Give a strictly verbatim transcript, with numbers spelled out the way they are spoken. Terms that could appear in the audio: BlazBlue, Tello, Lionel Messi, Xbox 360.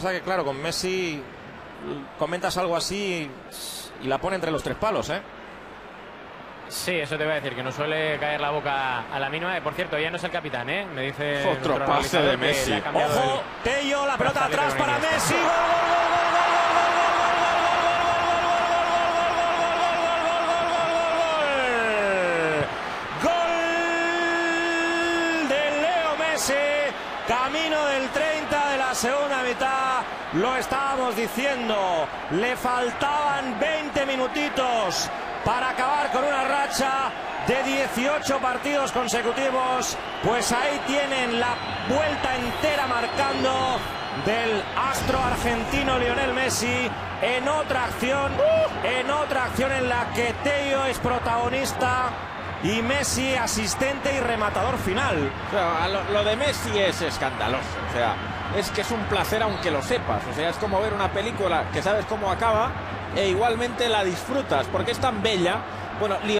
Pasa que claro, con Messi comentas algo así y la pone entre los tres palos, ¿eh? Sí, eso te voy a decir, que no suele caer la boca a la mínima. Por cierto, ya no es el capitán, ¿eh? Me dice... Otro pase de Messi. ¡Ojo! Tello, la pelota atrás para Messi. ¡Gol, gol, gol, gol! Camino del treinta de la segunda mitad, lo estábamos diciendo, le faltaban veinte minutitos para acabar con una racha de dieciocho partidos consecutivos. Pues ahí tienen la vuelta entera marcando del astro argentino Lionel Messi en otra acción, en otra acción en la que Tello es protagonista. Y Messi, asistente y rematador final. O sea, lo, lo de Messi es escandaloso. O sea, es que es un placer aunque lo sepas. O sea, es como ver una película que sabes cómo acaba e igualmente la disfrutas porque es tan bella. Bueno,